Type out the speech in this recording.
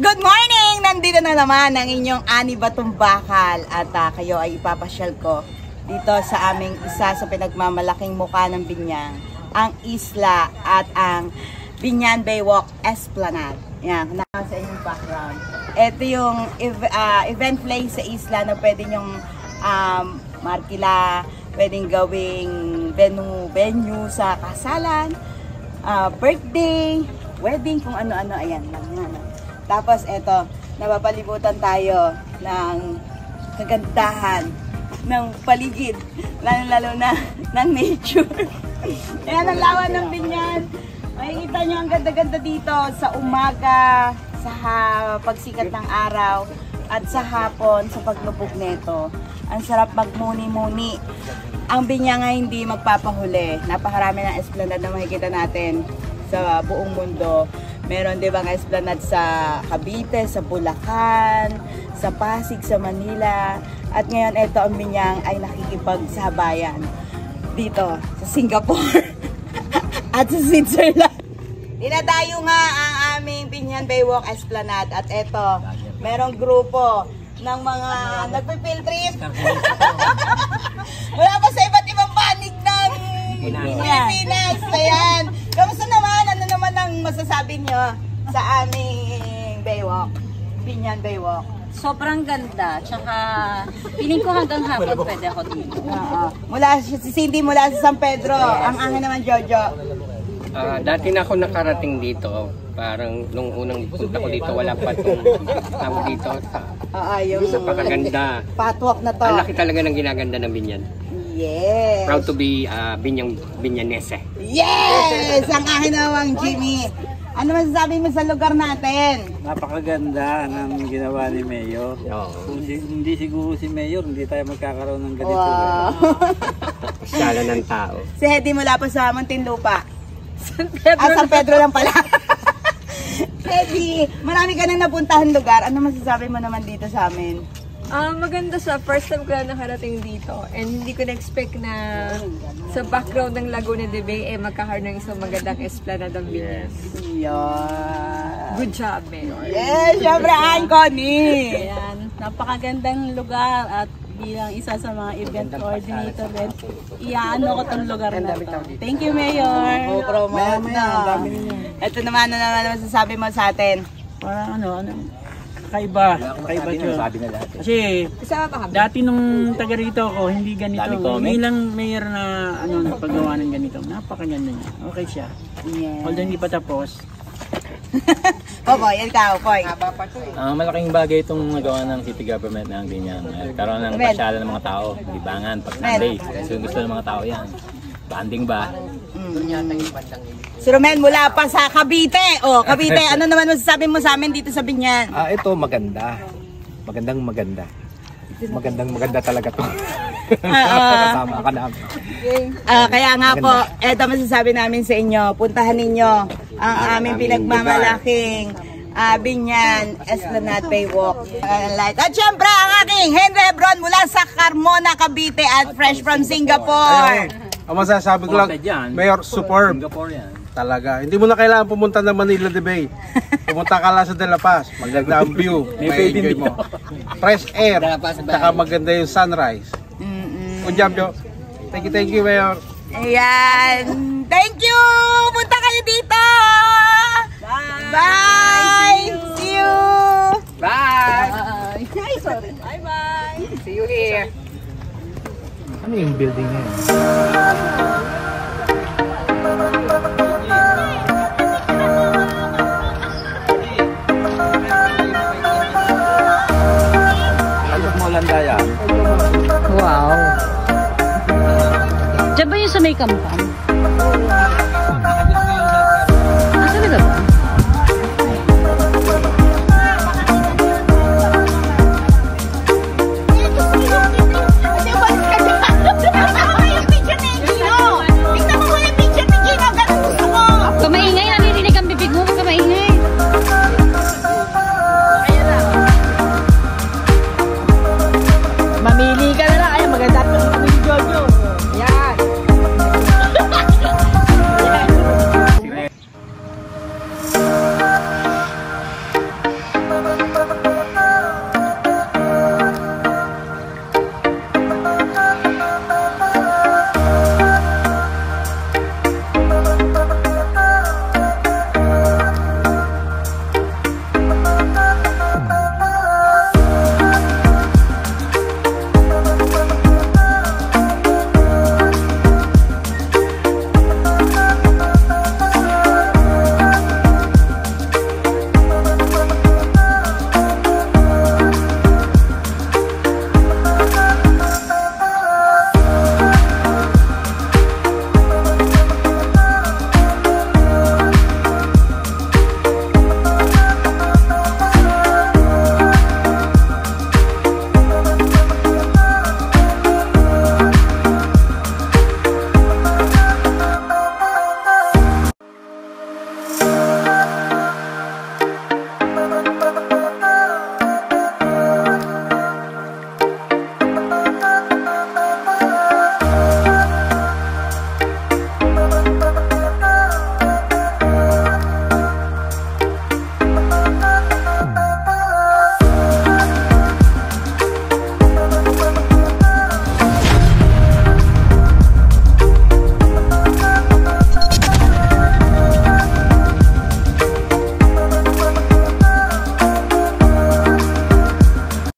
Good morning! Nandito na naman ang inyong Ani Batong Bakal at kayo ay ipapasyal ko dito sa aming isa sa pinagmamalaking mukha ng Biñan, ang isla at ang Biñan Baywalk Esplanade. Yan, nasa sa inyong background. Ito yung event place sa isla na pwede nyong markila, pwedeng gawing venue sa kasalan, birthday, wedding, kung ano-ano. Ayan, ano. Tapos eto, napapalibutan tayo ng kagandahan ng paligid, lalo na ng nature. Ayan ang lawan ng Biñan. Makikita nyo ang ganda-ganda dito sa umaga, sa pagsikat ng araw, at sa hapon, sa paglubog neto. Ang sarap magmuni-muni. Ang Biñan nga hindi magpapahuli. Napakarami ng esplanade na makikita natin sa buong mundo. Meron din bang esplanade sa Cavite, sa Bulacan, sa Pasig, sa Manila. At ngayon ito ang Biñan ay nakikipagsabayan dito sa Singapore at sa Switzerland. Dinadayo nga ang aming Biñan Baywalk Esplanade at ito, merong grupo ng mga nagpi-field trip. Wala pa sa iba't ibang panig ng Pilipinas. Ayan. Kamusta naman? Ano naman ang masasabi nyo sa aming Baywalk? Biñan Baywalk. Sobrang ganda. Tsaka piling ko hanggang hapon pwede ako dito. Mula si Cindy mula sa San Pedro. Ang angin naman Jojo. Dati na ako nakarating dito. Parang nung unang punta ko dito, wala pa itong tao dito. Yung napakaganda. Patwalk na to. Ang laki talaga ng ginaganda ng Biñan. Yes. Proud to be Biñanese. Yes! Ang akin nawang Jimmy. Ano masasabi mo sa lugar natin? Napakaganda ng ginawa ni Mayor. Kung hindi siguro si Mayor, hindi tayo magkakaroon ng ganito. Wow. Sala ng tao. Si Teddy mula po sa Muntinlupa. San Pedro lang pala. Teddy, marami ka na napuntahan lugar. Ano masasabi mo naman dito sa amin? Maganda siya. First time ko na nakarating dito. And hindi ko na-expect na sa background ng Laguna de Bay, magkakaroon ng isang magandang esplanade ng Biñan. Yeah. Good job, Mayor. Yes, syempre, Connie. Ayan, napakagandang lugar at bilang isa sa mga event coordinator din, iaano ko itong lugar na ito. Thank you, Mayor. Promote na. Ito naman, ano naman masasabi mo sa atin? Parang ano, kakaiba yun. Kasi, dati nung taga rito ako, hindi ganito. Hindi lang Mayor na paggawa ng ganito. Napakaganda niya. Okay siya. Although hindi pa tapos. Popoy, yan ka, Popoy. Malaking bagay itong nagawa ng city government na ang Biñan. Karoon ng pasyala ng mga tao, libangan, pag-Sunday. Kasi gusto ng mga tao yan. Banding ba? Si Rumen mula pa sa Cavite. O, Cavite, ano naman masasabi mo sa amin dito sa Biñan? Ito maganda. Magandang maganda talaga ito. Kasama ka namin. Kaya nga po, eto masasabi namin sa inyo. Puntahan ninyo ang aming pinagmamalaking Biñan Esplanade Baywalk. At syempre ang aking Henry Brown mula sa Carmona, Cavite at fresh from Singapore. Ang masasabi ko lang, Mayor, superb. Talaga. Hindi mo na kailangan pumunta ng Manila Bay. Pumunta ka lang sa De La Paz. Maganda ang view. May enjoy mo. Fresh air. Saka maganda yung sunrise. Unjabyo. Thank you, Mayor. Ayan. Thank you! Punta kayo dito! Bye! See you! Bye! Bye! See you here! Ano yung building na yun? Alok mo Landaya. Wow! Diyan ba yung sa may kampang?